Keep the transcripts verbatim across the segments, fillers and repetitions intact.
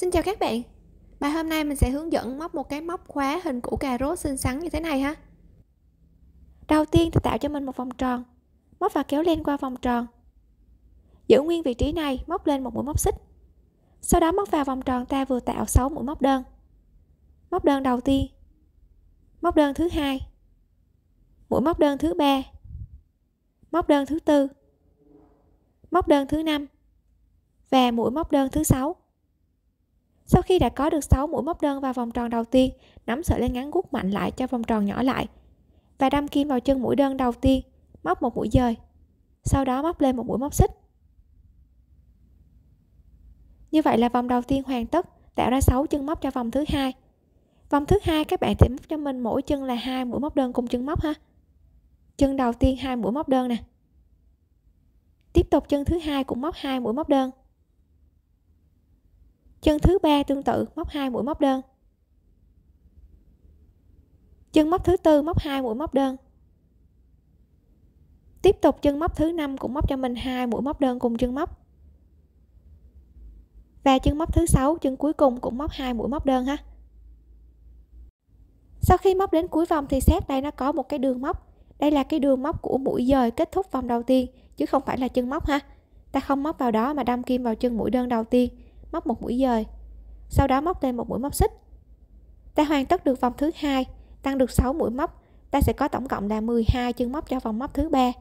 Xin chào các bạn. Bài hôm nay mình sẽ hướng dẫn móc một cái móc khóa hình củ cà rốt xinh xắn như thế này ha. Đầu tiên thì tạo cho mình một vòng tròn, móc và kéo len qua vòng tròn. Giữ nguyên vị trí này, móc lên một mũi móc xích. Sau đó móc vào vòng tròn ta vừa tạo sáu mũi móc đơn. Móc đơn đầu tiên, móc đơn thứ hai, mũi móc đơn thứ ba, móc đơn thứ tư, móc đơn thứ năm và mũi móc đơn thứ sáu. Sau khi đã có được sáu mũi móc đơn vào vòng tròn đầu tiên, nắm sợi len ngắn guốc mạnh lại cho vòng tròn nhỏ lại và đâm kim vào chân mũi đơn đầu tiên, móc một mũi dời. Sau đó móc lên một mũi móc xích. Như vậy là vòng đầu tiên hoàn tất, tạo ra sáu chân móc cho vòng thứ hai. Vòng thứ hai các bạn sẽ móc cho mình mỗi chân là hai mũi móc đơn cùng chân móc ha. Chân đầu tiên hai mũi móc đơn nè. Tiếp tục chân thứ hai cũng móc hai mũi móc đơn. Chân thứ ba tương tự móc hai mũi móc đơn. Chân móc thứ tư móc hai mũi móc đơn. Tiếp tục chân móc thứ năm cũng móc cho mình hai mũi móc đơn cùng chân móc. Và chân móc thứ sáu, chân cuối cùng cũng móc hai mũi móc đơn ha. Sau khi móc đến cuối vòng thì xét đây nó có một cái đường móc. Đây là cái đường móc của mũi dời kết thúc vòng đầu tiên chứ không phải là chân móc ha. Ta không móc vào đó mà đâm kim vào chân mũi đơn đầu tiên, móc một mũi dời, sau đó móc lên một mũi móc xích. Ta hoàn tất được vòng thứ hai, tăng được sáu mũi móc, ta sẽ có tổng cộng là mười hai chân móc cho vòng móc thứ ba.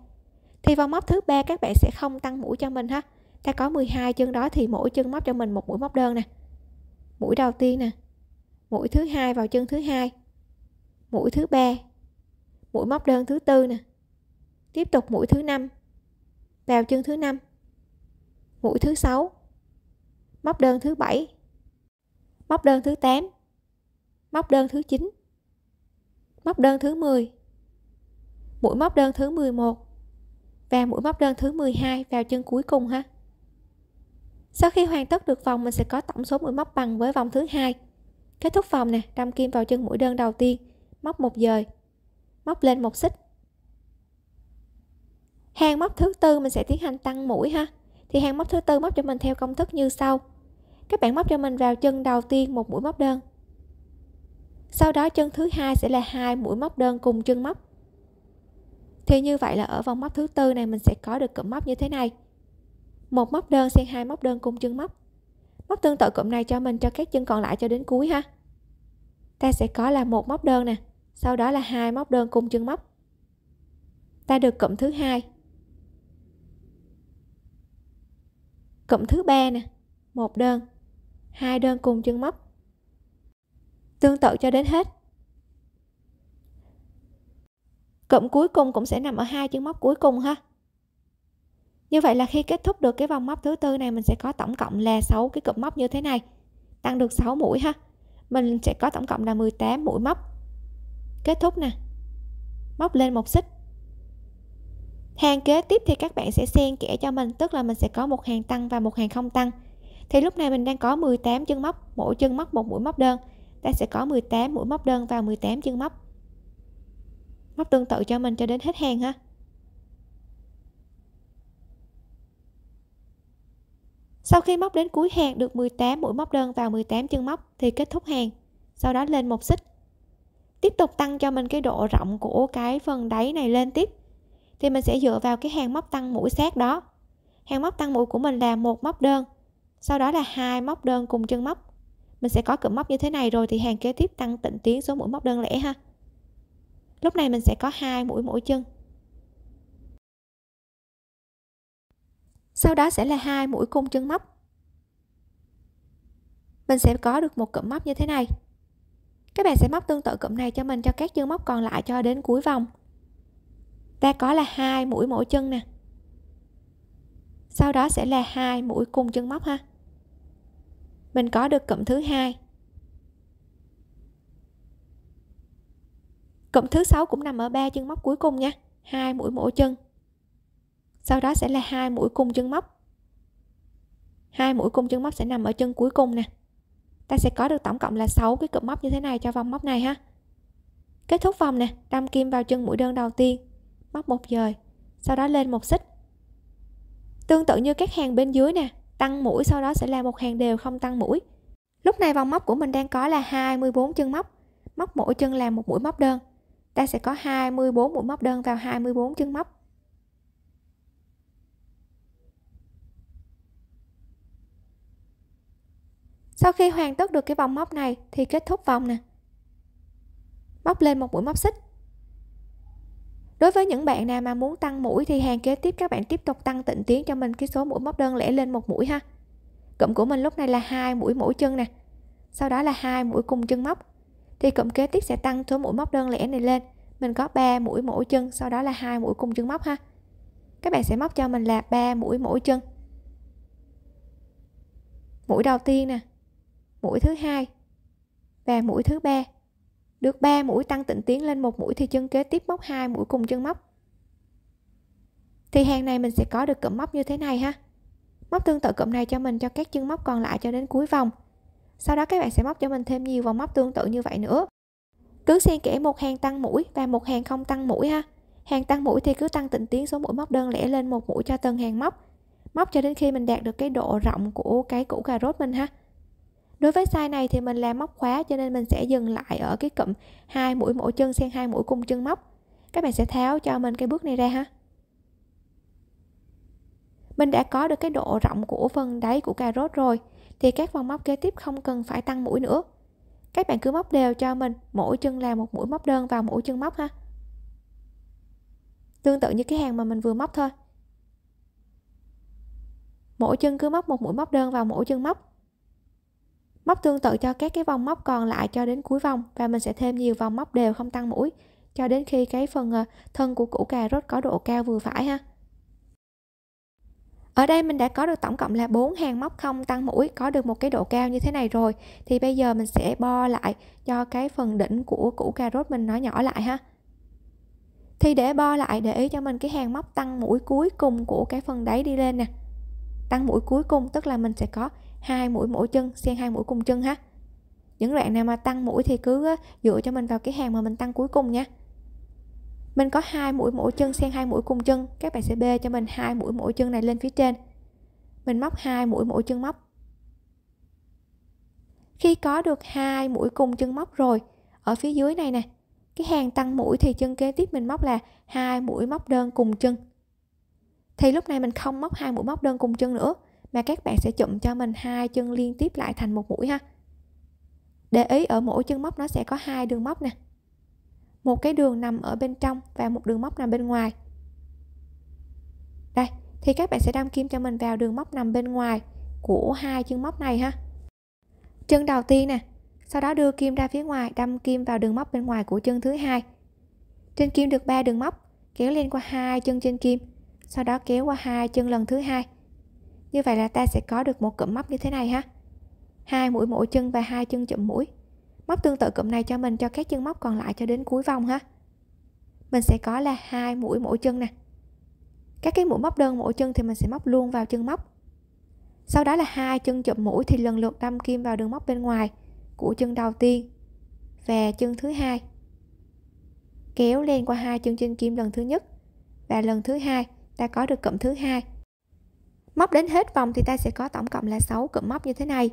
Thì vòng móc thứ ba các bạn sẽ không tăng mũi cho mình ha. Ta có mười hai chân đó thì mỗi chân móc cho mình một mũi móc đơn nè. Mũi đầu tiên nè, mũi thứ hai vào chân thứ hai, mũi thứ ba, mũi móc đơn thứ tư nè. Tiếp tục mũi thứ năm vào chân thứ năm, mũi thứ sáu, móc đơn thứ bảy, móc đơn thứ tám, móc đơn thứ chín, móc đơn thứ mười, mũi móc đơn thứ mười một và mũi móc đơn thứ mười hai vào chân cuối cùng ha. Sau khi hoàn tất được vòng mình sẽ có tổng số mũi móc bằng với vòng thứ hai. Kết thúc vòng nè, đâm kim vào chân mũi đơn đầu tiên, móc một dời, móc lên một xích. Hàng móc thứ tư mình sẽ tiến hành tăng mũi ha. Thì hàng móc thứ tư móc cho mình theo công thức như sau. Các bạn móc cho mình vào chân đầu tiên một mũi móc đơn. Sau đó chân thứ hai sẽ là hai mũi móc đơn cùng chân móc. Thì như vậy là ở vòng móc thứ tư này mình sẽ có được cụm móc như thế này. Một móc đơn xen hai móc đơn cùng chân móc. Móc tương tự cụm này cho mình cho các chân còn lại cho đến cuối ha. Ta sẽ có là một móc đơn nè, sau đó là hai móc đơn cùng chân móc. Ta được cụm thứ hai. Cụm thứ ba nè, một đơn, hai đơn cùng chân móc. Tương tự cho đến hết. Cụm cuối cùng cũng sẽ nằm ở hai chân móc cuối cùng ha. Như vậy là khi kết thúc được cái vòng móc thứ tư này mình sẽ có tổng cộng là sáu cái cụm móc như thế này. Tăng được sáu mũi ha. Mình sẽ có tổng cộng là mười tám mũi móc. Kết thúc nè. Móc lên một xích. Hàng kế tiếp thì các bạn sẽ xen kẽ cho mình, tức là mình sẽ có một hàng tăng và một hàng không tăng. Thì lúc này mình đang có mười tám chân móc, mỗi chân móc một mũi móc đơn. Ta sẽ có mười tám mũi móc đơn và mười tám chân móc. Móc tương tự cho mình cho đến hết hàng ha. Sau khi móc đến cuối hàng được mười tám mũi móc đơn và mười tám chân móc thì kết thúc hàng. Sau đó lên một xích. Tiếp tục tăng cho mình cái độ rộng của cái phần đáy này lên tiếp. Thì mình sẽ dựa vào cái hàng móc tăng mũi sát đó. Hàng móc tăng mũi của mình là một móc đơn, sau đó là hai móc đơn cùng chân móc. Mình sẽ có cụm móc như thế này rồi thì hàng kế tiếp tăng tịnh tiến số mũi móc đơn lẻ ha. Lúc này mình sẽ có hai mũi mỗi chân. Sau đó sẽ là hai mũi cùng chân móc. Mình sẽ có được một cụm móc như thế này. Các bạn sẽ móc tương tự cụm này cho mình cho các chân móc còn lại cho đến cuối vòng. Ta có là hai mũi mỗi chân nè. Sau đó sẽ là hai mũi cùng chân móc ha. Mình có được cụm thứ hai. Cụm thứ sáu cũng nằm ở ba chân móc cuối cùng nha, hai mũi mỗi chân. Sau đó sẽ là hai mũi cùng chân móc. Hai mũi cùng chân móc sẽ nằm ở chân cuối cùng nè. Ta sẽ có được tổng cộng là sáu cái cụm móc như thế này cho vòng móc này ha. Kết thúc vòng nè, đâm kim vào chân mũi đơn đầu tiên, móc một dời, sau đó lên một xích. Tương tự như các hàng bên dưới nè, tăng mũi sau đó sẽ là một hàng đều không tăng mũi. Lúc này vòng móc của mình đang có là hai mươi bốn chân móc, móc mỗi chân là một mũi móc đơn. Ta sẽ có hai mươi bốn mũi móc đơn vào hai mươi bốn chân móc. Sau khi hoàn tất được cái vòng móc này thì kết thúc vòng nè, móc lên một mũi móc xích. Đối với những bạn nào mà muốn tăng mũi thì hàng kế tiếp các bạn tiếp tục tăng tịnh tiến cho mình cái số mũi móc đơn lẻ lên một mũi ha. Cụm của mình lúc này là hai mũi mỗi chân nè, sau đó là hai mũi cùng chân móc, thì cụm kế tiếp sẽ tăng số mũi móc đơn lẻ này lên, mình có ba mũi mỗi chân, sau đó là hai mũi cùng chân móc ha. Các bạn sẽ móc cho mình là ba mũi mỗi chân, mũi đầu tiên nè, mũi thứ hai và mũi thứ ba. Được ba mũi tăng tịnh tiến lên một mũi thì chân kế tiếp móc hai mũi cùng chân móc. Thì hàng này mình sẽ có được cụm móc như thế này ha. Móc tương tự cụm này cho mình cho các chân móc còn lại cho đến cuối vòng. Sau đó các bạn sẽ móc cho mình thêm nhiều vòng móc tương tự như vậy nữa. Cứ xen kẽ một hàng tăng mũi và một hàng không tăng mũi ha. Hàng tăng mũi thì cứ tăng tịnh tiến số mũi móc đơn lẻ lên một mũi cho từng hàng móc. Móc cho đến khi mình đạt được cái độ rộng của cái củ cà rốt mình ha. Đối với size này thì mình làm móc khóa cho nên mình sẽ dừng lại ở cái cụm hai mũi mỗi chân xen hai mũi cùng chân móc. Các bạn sẽ tháo cho mình cái bước này ra ha. Mình đã có được cái độ rộng của phần đáy của cà rốt rồi thì các vòng móc kế tiếp không cần phải tăng mũi nữa. Các bạn cứ móc đều cho mình, mỗi chân là một mũi móc đơn vào mỗi chân móc ha. Tương tự như cái hàng mà mình vừa móc thôi. Mỗi chân cứ móc một mũi móc đơn vào mỗi chân móc. Móc tương tự cho các cái vòng móc còn lại cho đến cuối vòng và mình sẽ thêm nhiều vòng móc đều không tăng mũi cho đến khi cái phần thân của củ cà rốt có độ cao vừa phải ha. Ở đây mình đã có được tổng cộng là bốn hàng móc không tăng mũi, có được một cái độ cao như thế này rồi thì bây giờ mình sẽ bo lại cho cái phần đỉnh của củ cà rốt mình nó nhỏ lại ha. Thì để bo lại để ý cho mình cái hàng móc tăng mũi cuối cùng của cái phần đáy đi lên nè. Tăng mũi cuối cùng tức là mình sẽ có hai mũi mỗi chân xen hai mũi cùng chân ha. Những đoạn nào mà tăng mũi thì cứ dựa cho mình vào cái hàng mà mình tăng cuối cùng nha. Mình có hai mũi mỗi chân xen hai mũi cùng chân, các bạn sẽ bê cho mình hai mũi mỗi chân này lên phía trên. Mình móc hai mũi mỗi chân móc. Khi có được hai mũi cùng chân móc rồi, ở phía dưới này nè, cái hàng tăng mũi thì chân kế tiếp mình móc là hai mũi móc đơn cùng chân. Thì lúc này mình không móc hai mũi móc đơn cùng chân nữa, mà các bạn sẽ chụm cho mình hai chân liên tiếp lại thành một mũi ha. Để ý ở mỗi chân móc nó sẽ có hai đường móc nè, một cái đường nằm ở bên trong và một đường móc nằm bên ngoài. Đây, thì các bạn sẽ đâm kim cho mình vào đường móc nằm bên ngoài của hai chân móc này ha. Chân đầu tiên nè, sau đó đưa kim ra phía ngoài, đâm kim vào đường móc bên ngoài của chân thứ hai. Trên kim được ba đường móc, kéo lên qua hai chân trên kim, sau đó kéo qua hai chân lần thứ hai. Như vậy là ta sẽ có được một cụm móc như thế này ha. Hai mũi mỗi chân và hai chân chụm mũi. Móc tương tự cụm này cho mình cho các chân móc còn lại cho đến cuối vòng ha. Mình sẽ có là hai mũi mỗi chân nè. Các cái mũi móc đơn mỗi chân thì mình sẽ móc luôn vào chân móc. Sau đó là hai chân chụm mũi thì lần lượt đâm kim vào đường móc bên ngoài của chân đầu tiên và chân thứ hai. Kéo lên qua hai chân trên kim lần thứ nhất và lần thứ hai, ta có được cụm thứ hai. Móc đến hết vòng thì ta sẽ có tổng cộng là sáu cụm móc như thế này.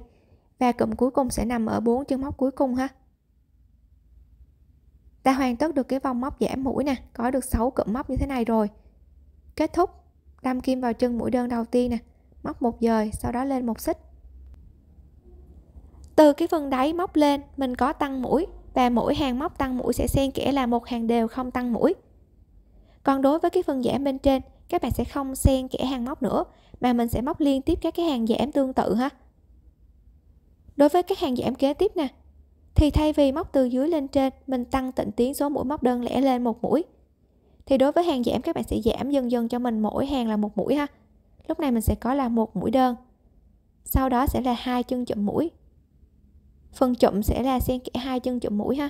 Và cụm cuối cùng sẽ nằm ở bốn chân móc cuối cùng ha. Ta hoàn tất được cái vòng móc giảm mũi nè, có được sáu cụm móc như thế này rồi. Kết thúc, đâm kim vào chân mũi đơn đầu tiên nè, móc một dời, sau đó lên một xích. Từ cái phần đáy móc lên, mình có tăng mũi và mỗi hàng móc tăng mũi sẽ xen kẽ là một hàng đều không tăng mũi. Còn đối với cái phần giảm bên trên, các bạn sẽ không xen kẽ hàng móc nữa mà mình sẽ móc liên tiếp các cái hàng giảm tương tự ha. Đối với các hàng giảm kế tiếp nè, thì thay vì móc từ dưới lên trên, mình tăng tịnh tiến số mũi móc đơn lẻ lên một mũi. Thì đối với hàng giảm các bạn sẽ giảm dần dần cho mình mỗi hàng là một mũi ha. Lúc này mình sẽ có là một mũi đơn. Sau đó sẽ là hai chân chụm mũi. Phần chụm sẽ là xen kẽ hai chân chụm mũi ha.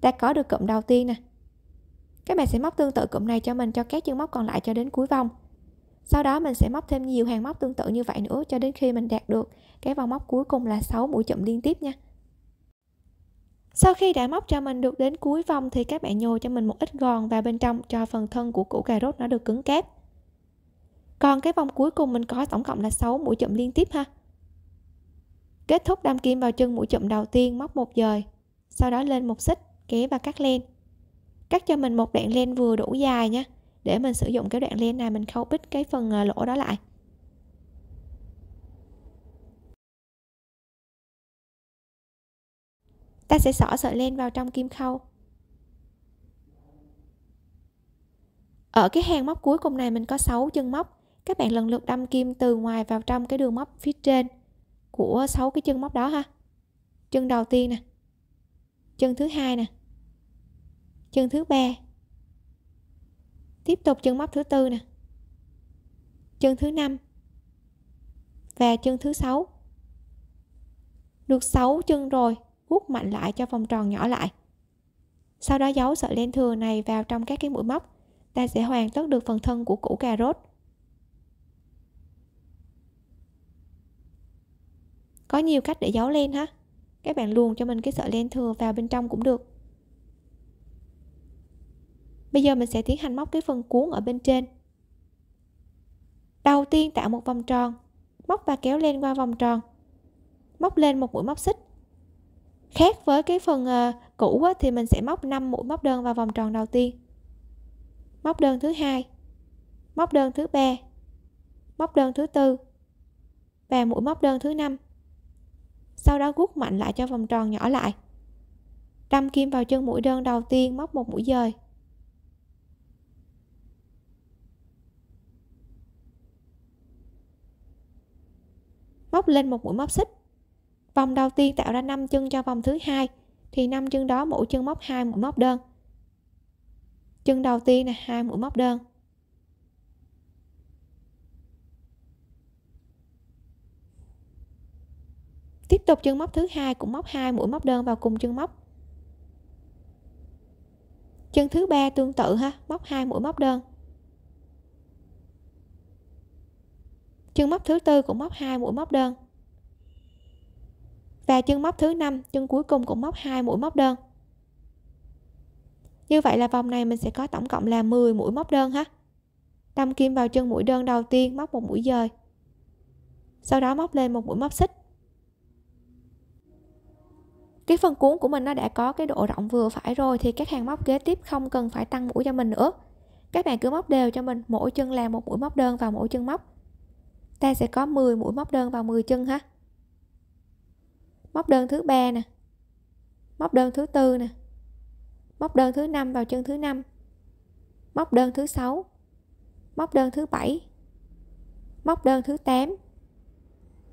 Ta có được cụm đầu tiên nè. Các bạn sẽ móc tương tự cụm này cho mình cho các chân móc còn lại cho đến cuối vòng. Sau đó mình sẽ móc thêm nhiều hàng móc tương tự như vậy nữa cho đến khi mình đạt được cái vòng móc cuối cùng là sáu mũi chụm liên tiếp nha. Sau khi đã móc cho mình được đến cuối vòng thì các bạn nhồi cho mình một ít gòn vào bên trong cho phần thân của củ cà rốt nó được cứng cáp. Còn cái vòng cuối cùng mình có tổng cộng là sáu mũi chụm liên tiếp ha. Kết thúc đâm kim vào chân mũi chụm đầu tiên, móc một dời, sau đó lên một xích, kéo và cắt len. Cắt cho mình một đoạn len vừa đủ dài nhé, để mình sử dụng cái đoạn len này mình khâu bít cái phần lỗ đó lại. Ta sẽ xỏ sợi len vào trong kim khâu. Ở cái hàng móc cuối cùng này mình có sáu chân móc. Các bạn lần lượt đâm kim từ ngoài vào trong cái đường móc phía trên của sáu cái chân móc đó ha. Chân đầu tiên nè, chân thứ hai nè, chân thứ ba, tiếp tục chân móc thứ tư nè, chân thứ năm và chân thứ sáu. Được sáu chân rồi, vuốt mạnh lại cho vòng tròn nhỏ lại. Sau đó giấu sợi len thừa này vào trong các cái mũi móc. Ta sẽ hoàn tất được phần thân của củ cà rốt. Có nhiều cách để giấu len ha. Các bạn luồn cho mình cái sợi len thừa vào bên trong cũng được. Bây giờ mình sẽ tiến hành móc cái phần cuốn ở bên trên. Đầu tiên tạo một vòng tròn, móc và kéo len qua vòng tròn, móc lên một mũi móc xích. Khác với cái phần cũ thì mình sẽ móc năm mũi móc đơn vào vòng tròn đầu tiên, móc đơn thứ hai, móc đơn thứ ba, móc đơn thứ tư và mũi móc đơn thứ năm. Sau đó guốc mạnh lại cho vòng tròn nhỏ lại. Đâm kim vào chân mũi đơn đầu tiên, móc một mũi dời. Móc lên một mũi móc xích. Vòng đầu tiên tạo ra năm chân cho vòng thứ hai, thì năm chân đó mỗi chân móc hai mũi móc đơn. Chân đầu tiên là hai mũi móc đơn. Tiếp tục chân móc thứ hai cũng móc hai mũi móc đơn vào cùng chân móc. Chân thứ ba tương tự ha, móc hai mũi móc đơn. Chân móc thứ tư cũng móc hai mũi móc đơn. Và chân móc thứ năm, chân cuối cùng cũng móc hai mũi móc đơn. Như vậy là vòng này mình sẽ có tổng cộng là mười mũi móc đơn ha. Đâm kim vào chân mũi đơn đầu tiên, móc một mũi dời. Sau đó móc lên một mũi móc xích. Cái phần cuốn của mình nó đã có cái độ rộng vừa phải rồi thì các hàng móc kế tiếp không cần phải tăng mũi cho mình nữa. Các bạn cứ móc đều cho mình, mỗi chân là một mũi móc đơn vào mỗi chân móc. Ta sẽ có mười mũi móc đơn vào mười chân ha. Móc đơn thứ ba nè, móc đơn thứ tư nè, móc đơn thứ năm vào chân thứ năm, móc đơn thứ sáu, móc đơn thứ bảy, móc đơn thứ tám,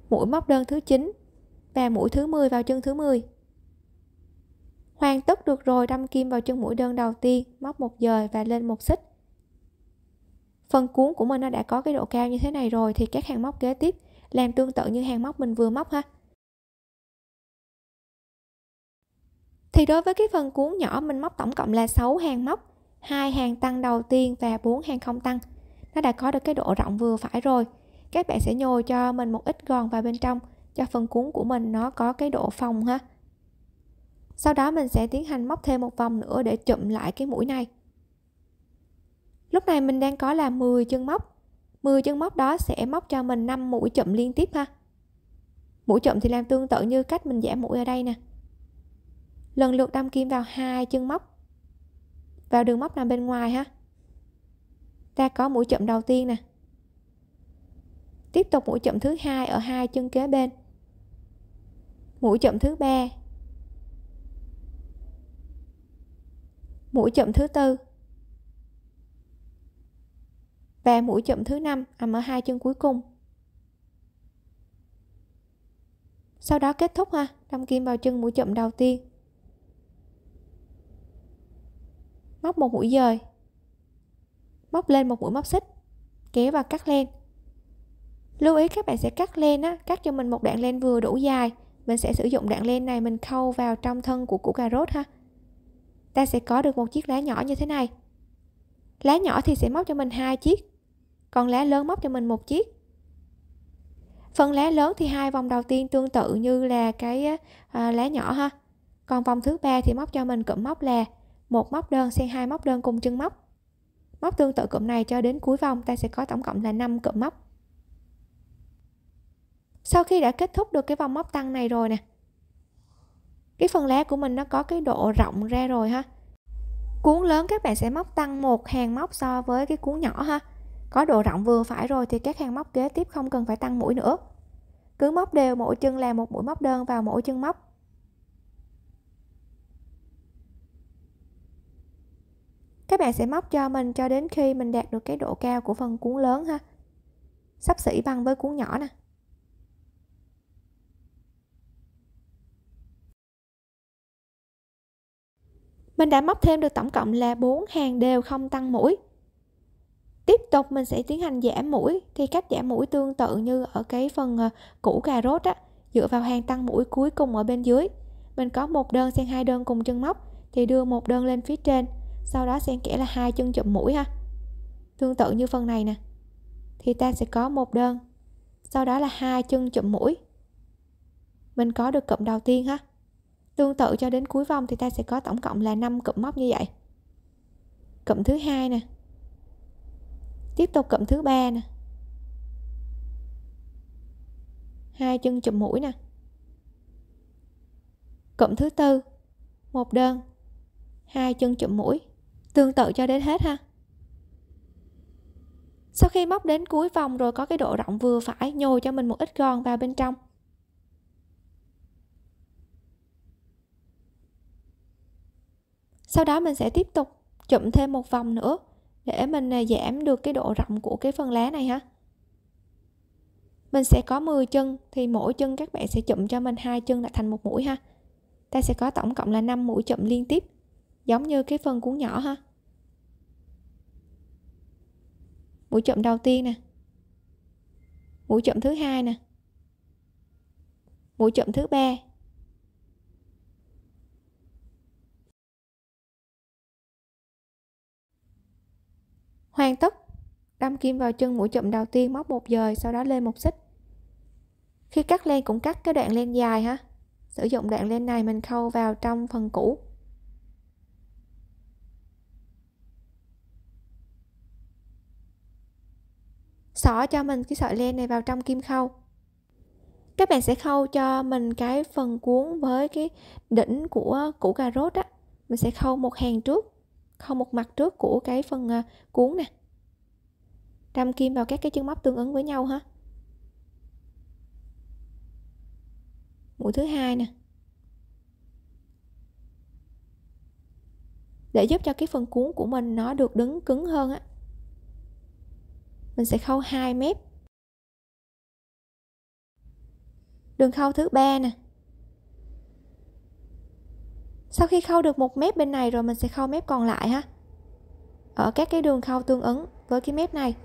mũi móc đơn thứ chín và mũi thứ mười vào chân thứ mười. Hoàn tất được rồi, đâm kim vào chân mũi đơn đầu tiên, móc một dời và lên một xích. Phần cuốn của mình nó đã có cái độ cao như thế này rồi thì các hàng móc kế tiếp làm tương tự như hàng móc mình vừa móc ha. Thì đối với cái phần cuốn nhỏ mình móc tổng cộng là sáu hàng móc, hai hàng tăng đầu tiên và bốn hàng không tăng. Nó đã có được cái độ rộng vừa phải rồi. Các bạn sẽ nhồi cho mình một ít gòn vào bên trong cho phần cuốn của mình nó có cái độ phồng ha. Sau đó mình sẽ tiến hành móc thêm một vòng nữa để chụm lại cái mũi này. Lúc này mình đang có là mười chân móc. mười chân móc đó sẽ móc cho mình năm mũi chụm liên tiếp ha. Mũi chụm thì làm tương tự như cách mình giảm mũi ở đây nè. Lần lượt đâm kim vào hai chân móc, vào đường móc nằm bên ngoài ha. Ta có mũi chụm đầu tiên nè, tiếp tục mũi chụm thứ hai ở hai chân kế bên, mũi chụm thứ ba, mũi chụm thứ tư và mũi chụm thứ năm nằm ở hai chân cuối cùng. Sau đó kết thúc ha, đâm kim vào chân mũi chụm đầu tiên, móc một mũi dời, móc lên một mũi móc xích, kéo và cắt len. Lưu ý các bạn sẽ cắt len á, cắt cho mình một đoạn len vừa đủ dài. Mình sẽ sử dụng đoạn len này mình khâu vào trong thân của củ cà rốt ha. Ta sẽ có được một chiếc lá nhỏ như thế này. Lá nhỏ thì sẽ móc cho mình hai chiếc, còn lá lớn móc cho mình một chiếc. Phần lá lớn thì hai vòng đầu tiên tương tự như là cái à, lá nhỏ ha. Còn vòng thứ ba thì móc cho mình cụm móc là một móc đơn xen hai móc đơn cùng chân móc. Móc tương tự cụm này cho đến cuối vòng, ta sẽ có tổng cộng là năm cụm móc. Sau khi đã kết thúc được cái vòng móc tăng này rồi nè, cái phần lá của mình nó có cái độ rộng ra rồi ha. Cuốn lớn các bạn sẽ móc tăng một hàng móc so với cái cuốn nhỏ ha. Có độ rộng vừa phải rồi thì các hàng móc kế tiếp không cần phải tăng mũi nữa. Cứ móc đều mỗi chân là một mũi móc đơn vào mỗi chân móc. Các bạn sẽ móc cho mình cho đến khi mình đạt được cái độ cao của phần cuốn lớn ha. Xấp xỉ bằng với cuốn nhỏ nè. Mình đã móc thêm được tổng cộng là bốn hàng đều không tăng mũi. Tiếp tục mình sẽ tiến hành giảm mũi. Thì cách giảm mũi tương tự như ở cái phần củ cà rốt á, dựa vào hàng tăng mũi cuối cùng ở bên dưới. Mình có một đơn xen hai đơn cùng chân móc thì đưa một đơn lên phía trên, sau đó xen kẽ là hai chân chụm mũi ha. Tương tự như phần này nè. Thì ta sẽ có một đơn, sau đó là hai chân chụm mũi. Mình có được cụm đầu tiên ha. Tương tự cho đến cuối vòng thì ta sẽ có tổng cộng là năm cụm móc như vậy. Cụm thứ hai nè. Tiếp tục cụm thứ ba nè. Hai chân chụm mũi nè. Cụm thứ tư, một đơn, hai chân chụm mũi, tương tự cho đến hết ha. Sau khi móc đến cuối vòng rồi có cái độ rộng vừa phải, nhồi cho mình một ít gòn vào bên trong. Sau đó mình sẽ tiếp tục chụm thêm một vòng nữa để mình giảm được cái độ rộng của cái phần lá này ha. Mình sẽ có mười chân thì mỗi chân các bạn sẽ chụm cho mình hai chân lại thành một mũi ha. Ta sẽ có tổng cộng là năm mũi chụm liên tiếp, giống như cái phần cuốn nhỏ ha. Mũi chụm đầu tiên nè. Mũi chụm thứ hai nè. Mũi chụm thứ ba. Hoàn tất, đâm kim vào chân mũi chụm đầu tiên, móc một dời, sau đó lên một xích. Khi cắt len cũng cắt cái đoạn len dài ha. Sử dụng đoạn len này mình khâu vào trong phần cũ. Xỏ cho mình cái sợi len này vào trong kim khâu. Các bạn sẽ khâu cho mình cái phần cuốn với cái đỉnh của củ cà rốt á. Mình sẽ khâu một hàng trước, khâu một mặt trước của cái phần cuốn nè. Đâm kim vào các cái chân móc tương ứng với nhau ha. Mũi thứ hai nè. Để giúp cho cái phần cuốn của mình nó được đứng cứng hơn á, mình sẽ khâu hai mép. Đường khâu thứ ba nè. Sau khi khâu được một mép bên này rồi mình sẽ khâu mép còn lại ha. Ở các cái đường khâu tương ứng với cái mép này.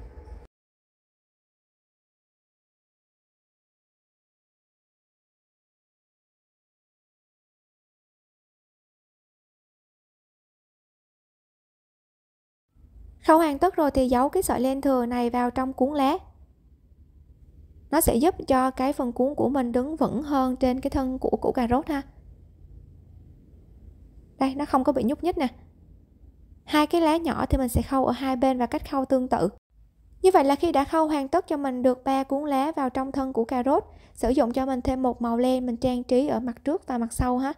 Khâu hoàn tất rồi thì giấu cái sợi len thừa này vào trong cuốn lá. Nó sẽ giúp cho cái phần cuốn của mình đứng vững hơn trên cái thân của củ cà rốt ha. Đây, nó không có bị nhúc nhích nè. Hai cái lá nhỏ thì mình sẽ khâu ở hai bên và cách khâu tương tự. Như vậy là khi đã khâu hoàn tất cho mình được ba cuốn lá vào trong thân của cà rốt. Sử dụng cho mình thêm một màu len mình trang trí ở mặt trước và mặt sau ha.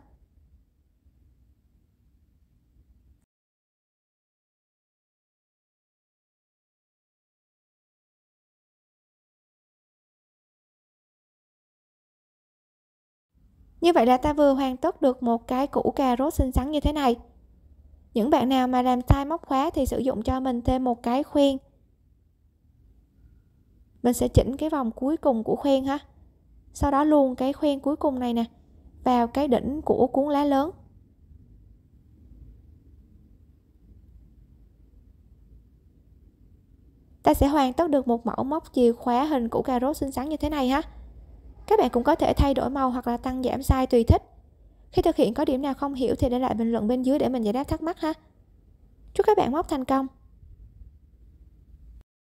Như vậy là ta vừa hoàn tất được một cái củ cà rốt xinh xắn như thế này. Những bạn nào mà làm sai móc khóa thì sử dụng cho mình thêm một cái khuyên. Mình sẽ chỉnh cái vòng cuối cùng của khuyên ha. Sau đó luồn cái khuyên cuối cùng này nè vào cái đỉnh của cuốn lá lớn. Ta sẽ hoàn tất được một mẫu móc chìa khóa hình củ cà rốt xinh xắn như thế này ha. Các bạn cũng có thể thay đổi màu hoặc là tăng giảm size tùy thích. Khi thực hiện có điểm nào không hiểu thì để lại bình luận bên dưới để mình giải đáp thắc mắc ha. Chúc các bạn móc thành công!